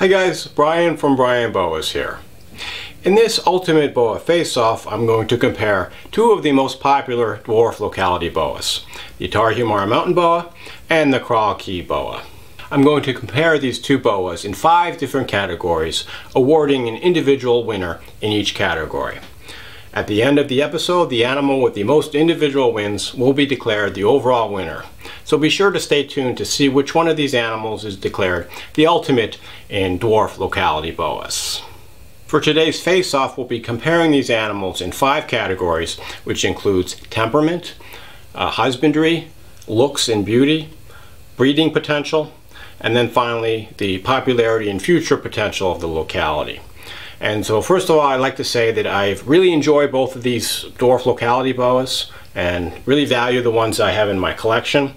Hi guys, Brian from Brian Boas here. In this ultimate boa face-off, I'm going to compare two of the most popular dwarf locality boas, the Tarahumara Mountain Boa and the Crawl Cay Boa. I'm going to compare these two boas in 5 different categories, awarding an individual winner in each category. At the end of the episode, the animal with the most individual wins will be declared the overall winner. So be sure to stay tuned to see which one of these animals is declared the ultimate in dwarf locality boas. For today's face-off, we'll be comparing these animals in 5 categories, which includes temperament, husbandry, looks and beauty, breeding potential, and then finally the popularity and future potential of the locality. And so first of all, I'd like to say that I've really enjoyed both of these dwarf locality boas and really value the ones I have in my collection.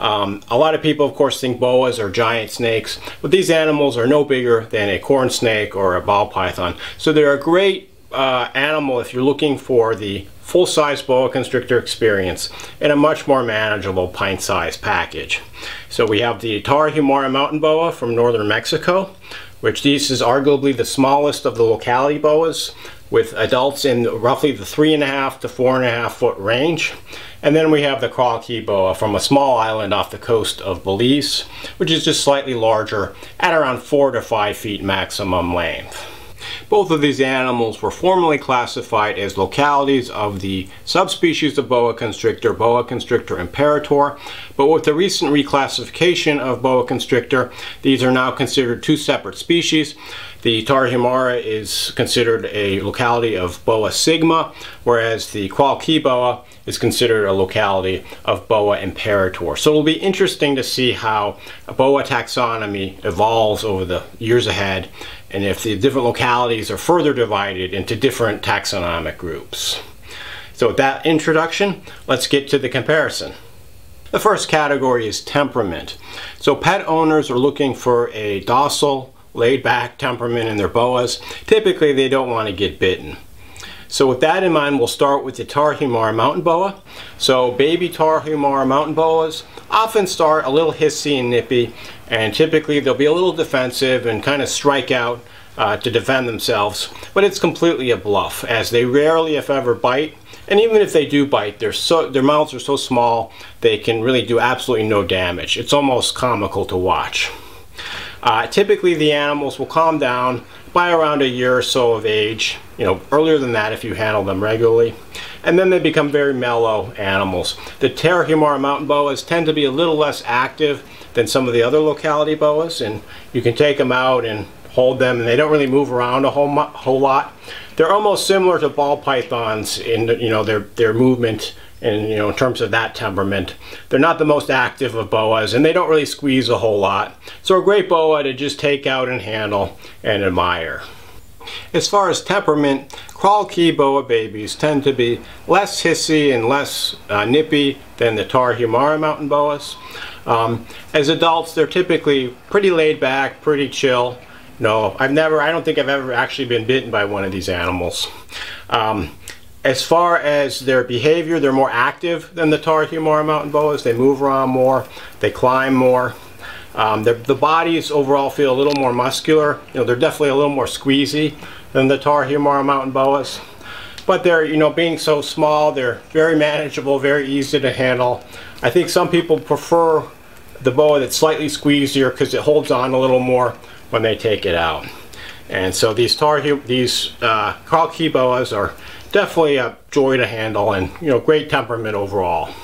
A lot of people, of course, think boas are giant snakes, but these animals are no bigger than a corn snake or a ball python. So they're a great animal if you're looking for the full-size boa constrictor experience in a much more manageable pint-sized package. So we have the Tarahumara Mountain Boa from northern Mexico, which this is arguably the smallest of the locality boas, with adults in roughly the 3.5 to 4.5 foot range. And then we have the Crawl Cay Boa from a small island off the coast of Belize, which is just slightly larger at around 4 to 5 feet maximum length. Both of these animals were formerly classified as localities of the subspecies of boa constrictor imperator, but with the recent reclassification of boa constrictor, these are now considered 2 separate species. The Tarahumara is considered a locality of boa sigma, whereas the Crawl Cay Boa is considered a locality of boa imperator. So it'll be interesting to see how a boa taxonomy evolves over the years ahead, and if the different localities are further divided into different taxonomic groups. So with that introduction, let's get to the comparison. The first category is temperament. So pet owners are looking for a docile, laid-back temperament in their boas. Typically, they don't want to get bitten. So with that in mind, we'll start with the Tarahumara Mountain Boa. So baby Tarahumara Mountain Boas often start a little hissy and nippy, and typically they'll be a little defensive and kind of strike out to defend themselves, but it's completely a bluff, as they rarely, if ever, bite. And even if they do bite, their mouths are so small they can really do absolutely no damage. It's almost comical to watch. Typically the animals will calm down by around a year or so of age, you know, earlier than that if you handle them regularly, and then they become very mellow animals. The Tarahumara Mountain Boas tend to be a little less active than some of the other locality boas, and you can take them out and hold them, and they don't really move around a whole lot. They're almost similar to ball pythons in, you know, their movement. And, you know, in terms of that temperament, they're not the most active of boas, and they don't really squeeze a whole lot. So a great boa to just take out and handle and admire. As far as temperament, Crawl Cay Boa babies tend to be less hissy and less nippy than the Tarahumara Mountain Boas. As adults, they're typically pretty laid back, pretty chill. No, I don't think I've ever actually been bitten by one of these animals. As far as their behavior, they're more active than the Tarahumara Mountain Boas. They move around more, they climb more. The bodies overall feel a little more muscular. You know, they're definitely a little more squeezy than the Tarahumara Mountain Boas. But they're, you know, being so small, they're very manageable, very easy to handle. I think some people prefer the boa that's slightly squeezier because it holds on a little more when they take it out. And so these Crawl Cay Boas are definitely a joy to handle, and, you know, great temperament overall.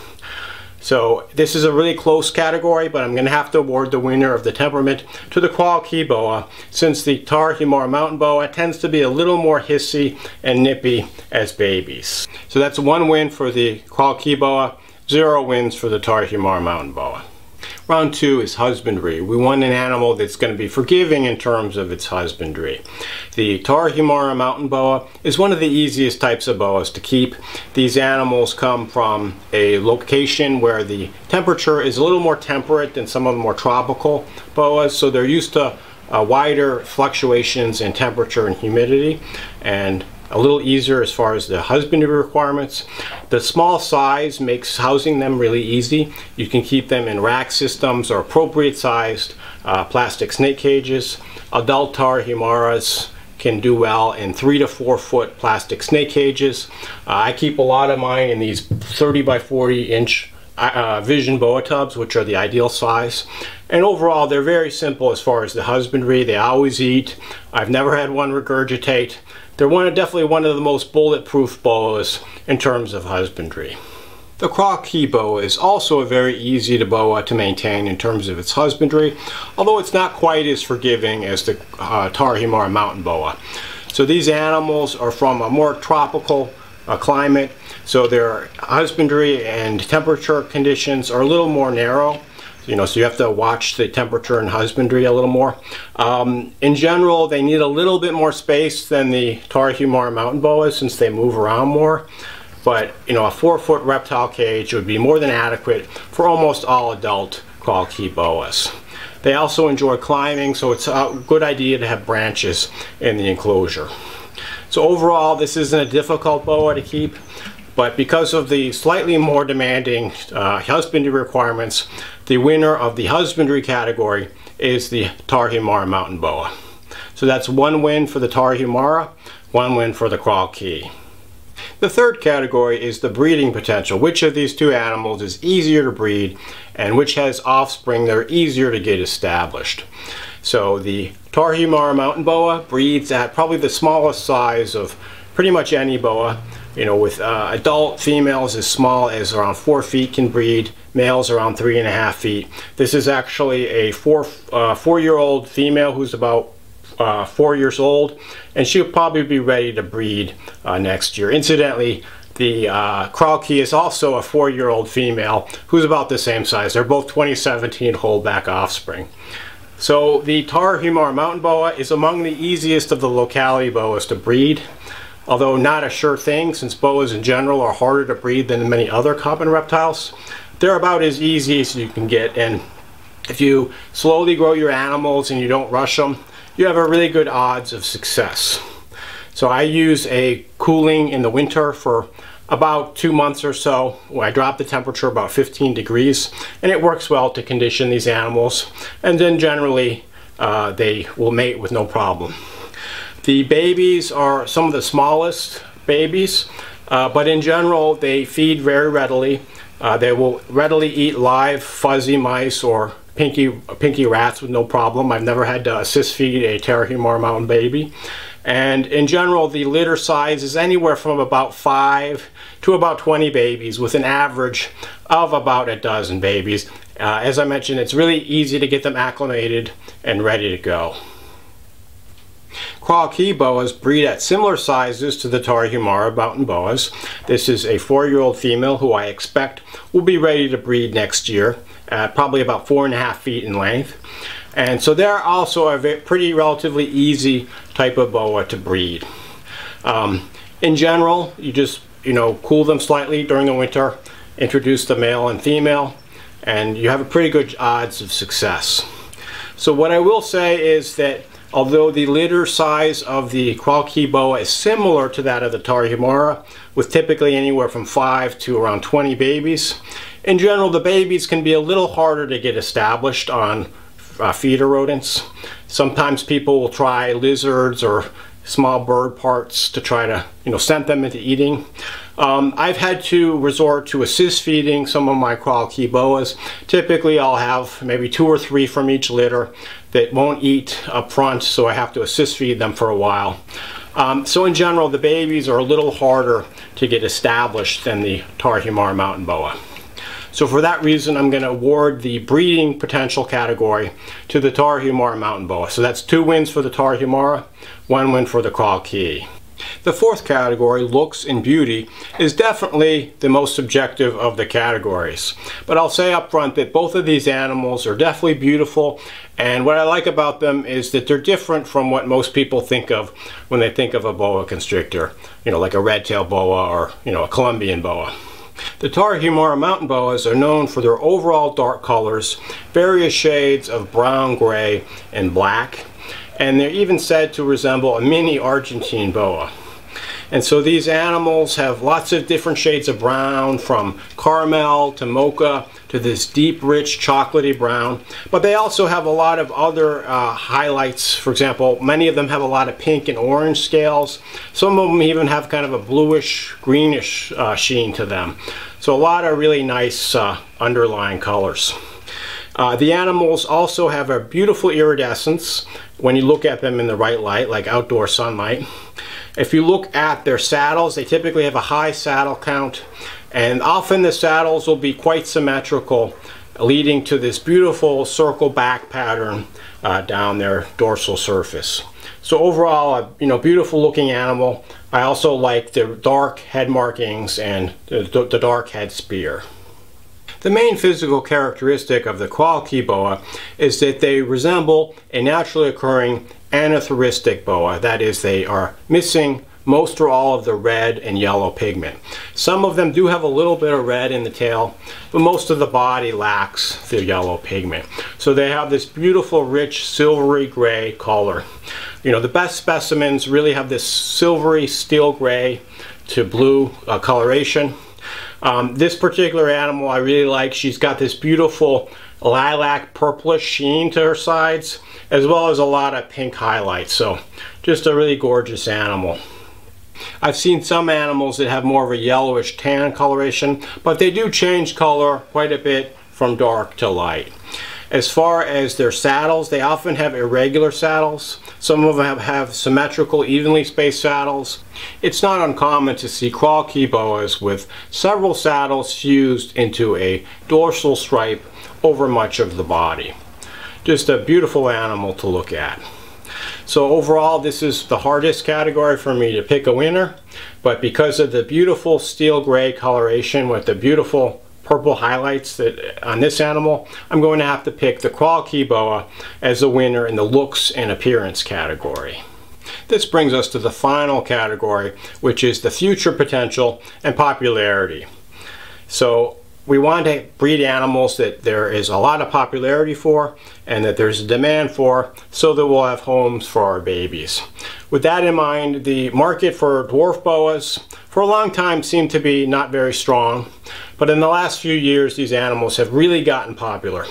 So this is a really close category, but I'm going to have to award the winner of the temperament to the Crawl Cay Boa, since the Tarahumara Mountain Boa tends to be a little more hissy and nippy as babies. So that's 1 win for the Crawl Cay Boa, 0 wins for the Tarahumara Mountain Boa. Round 2 is husbandry. We want an animal that's going to be forgiving in terms of its husbandry. The Tarahumara Mountain Boa is one of the easiest types of boas to keep. These animals come from a location where the temperature is a little more temperate than some of the more tropical boas, so they're used to wider fluctuations in temperature and humidity, and a little easier as far as the husbandry requirements. The small size makes housing them really easy. You can keep them in rack systems or appropriate sized plastic snake cages. Adult tarahumaras can do well in 3 to 4 foot plastic snake cages. I keep a lot of mine in these 30 by 40 inch vision boa tubs, which are the ideal size. And overall, they're very simple as far as the husbandry. They always eat. I've never had one regurgitate. They're definitely one of the most bulletproof boas in terms of husbandry. The Crawl Cay boa is also a very easy boa to maintain in terms of its husbandry, although it's not quite as forgiving as the Tarahumara Mountain Boa. So these animals are from a more tropical climate, so their husbandry and temperature conditions are a little more narrow. So you have to watch the temperature and husbandry a little more. In general, they need a little bit more space than the Tarahumara Mountain Boas since they move around more. But, a 4 foot reptile cage would be more than adequate for almost all adult Crawl Cay boas. They also enjoy climbing, so it's a good idea to have branches in the enclosure. So overall, this isn't a difficult boa to keep, but because of the slightly more demanding husbandry requirements, the winner of the husbandry category is the Tarahumara Mountain Boa. So that's one win for the Tarahumara, one win for the Crawl Cay. The third category is the breeding potential. Which of these two animals is easier to breed and which has offspring that are easier to get established? So the Tarahumara Mountain Boa breeds at probably the smallest size of pretty much any boa. With adult females as small as around 4 feet can breed, males around 3.5 feet. This is actually a four-year-old female who's about 4 years old, and she'll probably be ready to breed next year. Incidentally, the Crawl Cay is also a four-year-old female who's about the same size. They're both 2017 holdback offspring. So the Tarahumara Mountain Boa is among the easiest of the locality boas to breed, although not a sure thing since boas in general are harder to breed than many other common reptiles. They're about as easy as you can get, and if you slowly grow your animals and you don't rush them, you have a really good odds of success. So I use a cooling in the winter for about 2 months or so. I drop the temperature about 15 degrees, and it works well to condition these animals. And then generally, they will mate with no problem. The babies are some of the smallest babies, but in general, they feed very readily. They will readily eat live fuzzy mice or pinky rats with no problem. I've never had to assist feed a Tarahumara Mountain baby. And in general, the litter size is anywhere from about 5 to about 20 babies, with an average of about 12 babies. As I mentioned, it's really easy to get them acclimated and ready to go. Crawl Cay boas breed at similar sizes to the Tarahumara Mountain Boas. This is a four-year-old female who I expect will be ready to breed next year at probably about 4.5 feet in length. And so they're also a pretty relatively easy type of boa to breed. In general, you just, cool them slightly during the winter, introduce the male and female, and you have a pretty good odds of success. So what I will say is that although the litter size of the Crawl Cay boa is similar to that of the Tarahumara, with typically anywhere from 5 to around 20 babies, in general the babies can be a little harder to get established on feeder rodents. Sometimes people will try lizards or small bird parts to try to send them into eating. I've had to resort to assist feeding some of my Crawl Cay boas. Typically I'll have maybe 2 or 3 from each litter that won't eat up front, so I have to assist feed them for a while. So in general, the babies are a little harder to get established than the Tarahumara Mountain Boa. So for that reason, I'm going to award the breeding potential category to the Tarahumara Mountain Boa. So that's 2 wins for the Tarahumara, 1 win for the Crawl Cay. The fourth category, looks and beauty, is definitely the most subjective of the categories. But I'll say up front that both of these animals are definitely beautiful, and what I like about them is that they're different from what most people think of when they think of a boa constrictor, like a red-tailed boa or, a Colombian boa. The Tarahumara Mountain Boas are known for their overall dark colors, various shades of brown, gray, and black, and they're even said to resemble a mini Argentine boa. And so these animals have lots of different shades of brown, from caramel to mocha to this deep, rich, chocolatey brown. But they also have a lot of other highlights. For example, many of them have a lot of pink and orange scales. Some of them even have kind of a bluish, greenish sheen to them. So a lot of really nice underlying colors. The animals also have a beautiful iridescence when you look at them in the right light, like outdoor sunlight. If you look at their saddles, they typically have a high saddle count, and often the saddles will be quite symmetrical, leading to this beautiful circle back pattern down their dorsal surface. So overall, a beautiful looking animal. I also like the dark head markings and the dark head spear. The main physical characteristic of the Crawl Cay boa is that they resemble a naturally occurring anathyristic boa. That is, they are missing most or all of the red and yellow pigment. Some of them do have a little bit of red in the tail, but most of the body lacks the yellow pigment. So they have this beautiful, rich, silvery gray color. You know, the best specimens really have this silvery steel gray to blue coloration. This particular animal I really like. She's got this beautiful lilac purplish sheen to her sides, as well as a lot of pink highlights. So just a really gorgeous animal. I've seen some animals that have more of a yellowish tan coloration, but they do change color quite a bit from dark to light. As far as their saddles, they often have irregular saddles. Some of them have symmetrical, evenly spaced saddles. It's not uncommon to see Crawl Cay boas with several saddles fused into a dorsal stripe over much of the body. Just a beautiful animal to look at. So overall, this is the hardest category for me to pick a winner, but because of the beautiful steel gray coloration with the beautiful purple highlights that on this animal, I'm going to have to pick the Crawl Cay boa as the winner in the looks and appearance category. This brings us to the final category, which is the future potential and popularity. So we want to breed animals that there is a lot of popularity for and that there's a demand for, so that we'll have homes for our babies. With that in mind, the market for dwarf boas for a long time seemed to be not very strong, but in the last few years these animals have really gotten popular.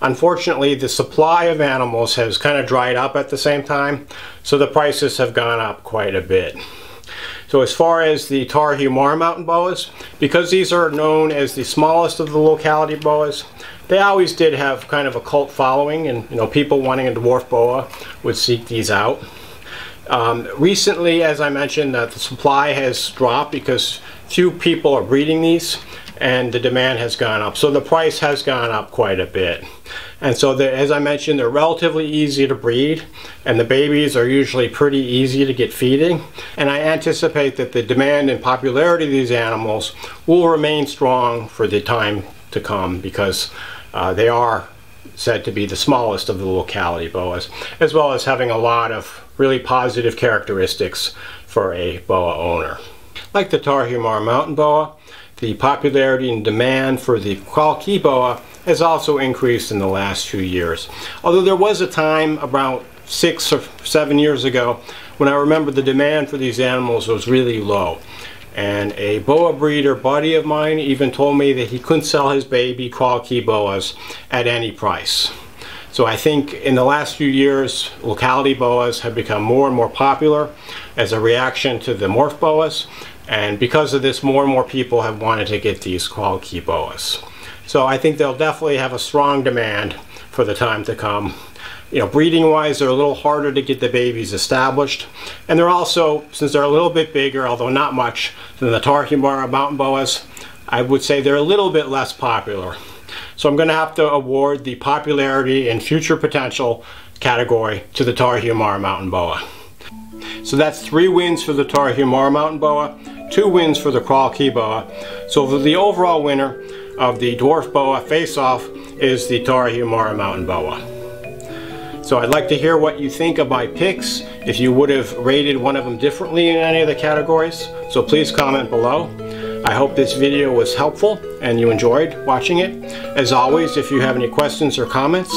Unfortunately, the supply of animals has kind of dried up at the same time, so the prices have gone up quite a bit. So as far as the Tarahumara Mountain boas, because these are known as the smallest of the locality boas, they always did have kind of a cult following, and people wanting a dwarf boa would seek these out. Recently, as I mentioned, the supply has dropped because few people are breeding these, and the demand has gone up. So the price has gone up quite a bit. And so, as I mentioned, they're relatively easy to breed, and the babies are usually pretty easy to get feeding. And I anticipate that the demand and popularity of these animals will remain strong for the time to come, because they are said to be the smallest of the locality boas, as well as having a lot of really positive characteristics for a boa owner. Like the Tarahumara Mountain boa, the popularity and demand for the Crawl Cay boa has also increased in the last few years. Although there was a time about 6 or 7 years ago when I remember the demand for these animals was really low. And a boa breeder buddy of mine even told me that he couldn't sell his baby Crawl Cay boas at any price. So I think in the last few years, locality boas have become more and more popular as a reaction to the morph boas. And because of this, more and more people have wanted to get these Crawl Cay boas. So I think they'll definitely have a strong demand for the time to come. Breeding wise, they're a little harder to get the babies established. And they're also, since they're a little bit bigger, although not much, than the Tarahumara Mountain boas, I would say they're a little bit less popular. So I'm going to have to award the popularity and future potential category to the Tarahumara Mountain boa. So that's 3 wins for the Tarahumara Mountain boa, 2 wins for the Crawl Cay boa. So the overall winner of the dwarf boa face-off is the Tarahumara Mountain boa. So I'd like to hear what you think of my picks, if you would have rated one of them differently in any of the categories. So please comment below. I hope this video was helpful and you enjoyed watching it. As always, if you have any questions or comments,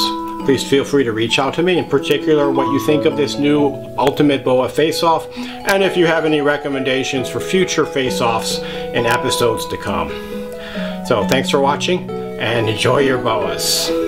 Please feel free to reach out to me, in particular what you think of this new Ultimate Boa face-off, and if you have any recommendations for future face-offs and episodes to come. So thanks for watching, and enjoy your boas.